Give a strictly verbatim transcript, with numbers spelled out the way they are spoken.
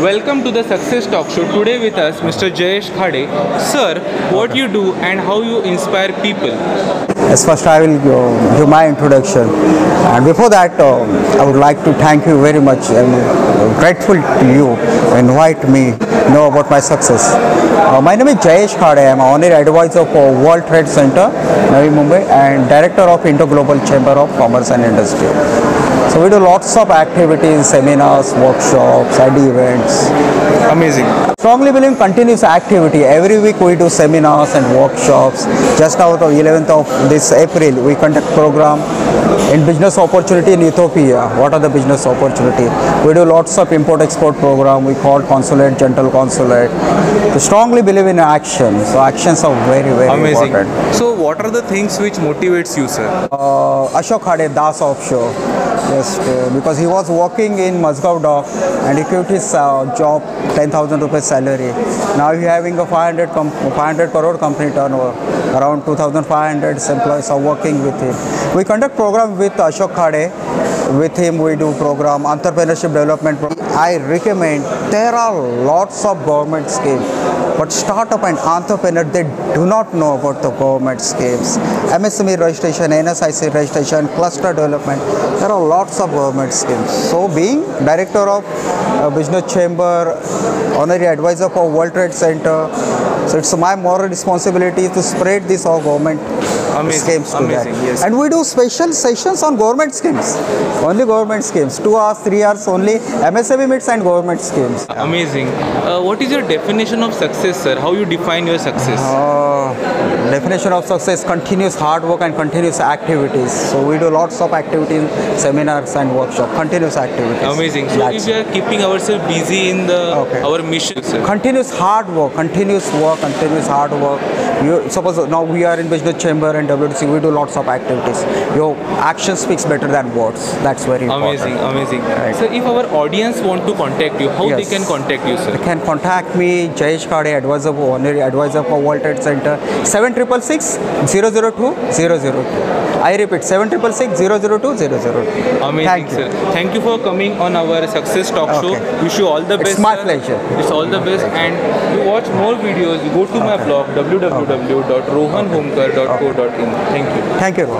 Welcome to the Success Talk Show. Today with us, Mister Jayesh Khade. Sir, what you do and how you inspire people? As first I will uh, do my introduction, and before that uh, I would like to thank you very much. I'm uh, grateful to you invite me to know about my success. Uh, my name is Jayesh Khade. I am honorary advisor of uh, World Trade Center Navi Mumbai and director of Inter-Global Chamber of Commerce and Industry. So we do lots of activities, seminars, workshops, I D events. Amazing. Strongly believe in continuous activity. Every week we do seminars and workshops. Just out of eleventh of this April, we conduct program in business opportunity in Ethiopia. What are the business opportunity? We do lots of import-export program. We call consulate, general consulate. So strongly believe in action. So actions are very, very Amazing. important. So what are the things which motivates you, sir? Uh, Ashok Khade, Das Offshore. Yes, uh, because he was working in Mazgaon Dock and he quit his uh, job, ten thousand rupees salary. Now he having a five hundred crore company turnover, around two thousand five hundred employees are working with him. We conduct program with Ashok Khade, with him we do program, entrepreneurship development program. I recommend, there are lots of government schemes, but startup and entrepreneur, they do not know about the government schemes. M S M E registration, N S I C registration, cluster development, there are lots of government schemes. So being director of uh, business chamber, honorary advisor for World Trade Center, so it's my moral responsibility to spread this all government amazing, schemes to amazing, that. Yes. And we do special sessions on government schemes, only government schemes, two hours, three hours only, M S M E meets and government schemes. Amazing. Uh, what is your definition of success, sir? How you define your success? Uh, definition of success, continuous hard work and continuous activities. So we do lots of activities, seminars and workshops, continuous activities. Amazing. So That's if we are keeping ourselves busy in the okay. our mission, sir. Continuous hard work, continuous work. Continuous hard work. You suppose now we are in business chamber and W T C. We do lots of activities. Your action speaks better than words. That's very amazing, important. Amazing, amazing. Right. So, if our audience want to contact you, how yes. they can contact you, sir? They can contact me, Jayesh Khade, advisor for honorary advisor for World Trade Center, seven triple six zero zero two zero zero two. I repeat, seven triple six zero zero two zero zero two. Amazing, Thank sir. You. Thank you for coming on our Success Talk okay. Show. Wish you all the best. It's my sir. pleasure. It's all the best, and you watch more videos. Go to okay. my blog w w w dot rohan homekar dot co dot in. Thank you. Thank you.